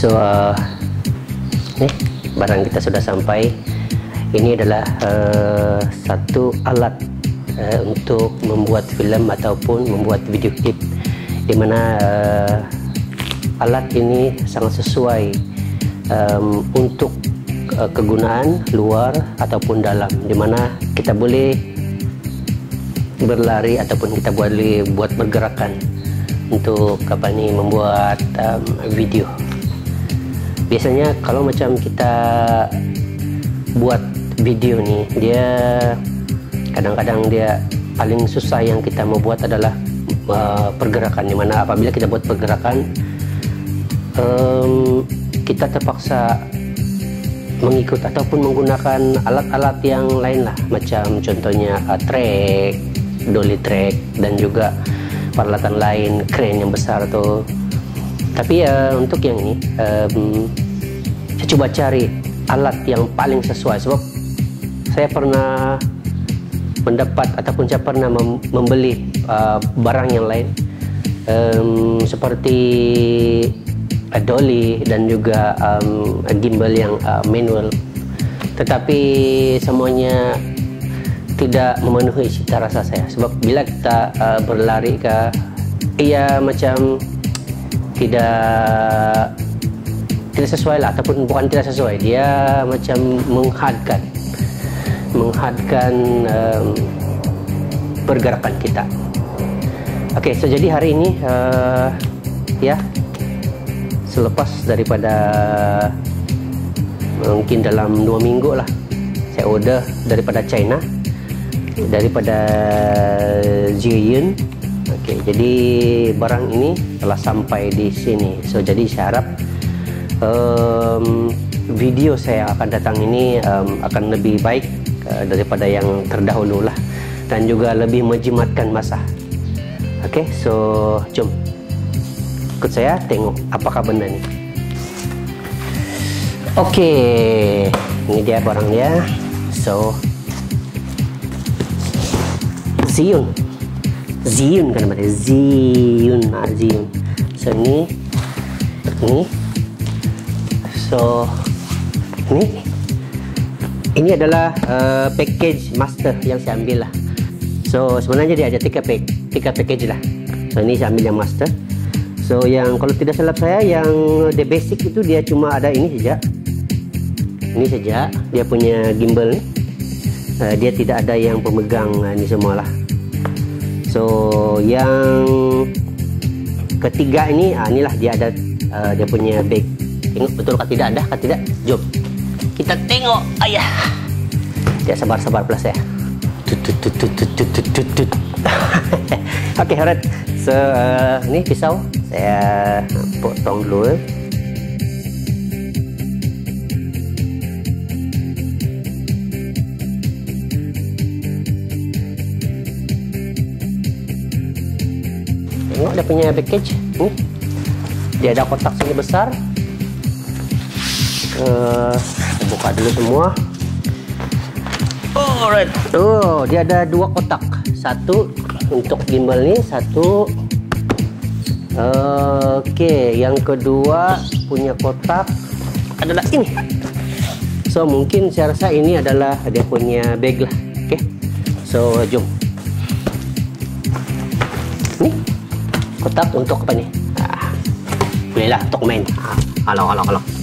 So, nih barang kita sudah sampai. Ini adalah satu alat untuk membuat film ataupun membuat video klip, di mana alat ini sangat sesuai untuk kegunaan luar ataupun dalam, di mana kita boleh berlari ataupun kita boleh buat pergerakan untuk apa nih, membuat video. Biasanya kalau macam kita buat video nih, dia kadang-kadang dia paling susah yang kita mau buat adalah pergerakan, dimana apabila kita buat pergerakan kita terpaksa mengikut ataupun menggunakan alat-alat yang lain lah, macam contohnya track, dolly track, dan juga peralatan lain, crane yang besar tuh. Tapi untuk yang ini saya coba cari alat yang paling sesuai, sebab saya pernah mendapat ataupun saya pernah membeli barang yang lain seperti dolly dan juga gimbal yang manual, tetapi semuanya tidak memenuhi cita rasa saya. Sebab bila kita berlari ke, ia macam tidak sesuai lah, ataupun bukan tidak sesuai, dia macam menghadkan pergerakan kita. Oke, so jadi hari ini ya, selepas daripada mungkin dalam 2 minggu lah, saya order daripada China, daripada Zhiyun. Oke, jadi barang ini telah sampai di sini. So jadi saya harap video saya yang akan datang ini akan lebih baik daripada yang terdahulu lah, dan juga lebih menjimatkan masa. Oke, so jom ikut saya tengok apakah benda ini. Oke, ini dia barangnya. So, Zhiyun kan namanya, Zhiyun. So ini, so ini adalah package master yang saya ambil lah. So sebenarnya dia ada 3 package lah. So ini saya ambil yang master. So yang kalau tidak salah saya, yang the basic itu dia cuma ada ini saja. Ini saja dia punya gimbal nih. Dia tidak ada yang pemegang ini semua lah. So yang ketiga ini, inilah dia ada dia punya bag. Tengok betul kah tidak ada kah tidak? Jom kita tengok. Ayah. Dia sabar-sabar plus ya. Oke, alright. So ini pisau. Saya potong dulu. Tengok dia punya package. Dia ada kotak sini besar. Buka dulu semua. Alright. Oh, dia ada 2 kotak. Satu untuk gimbal ini, satu. Oke, yang kedua punya kotak adalah ini. So mungkin saya rasa ini adalah dia punya bag lah. Oke, so jom. Nih kotak untuk apa nih? Bolehlah untuk main. Alang.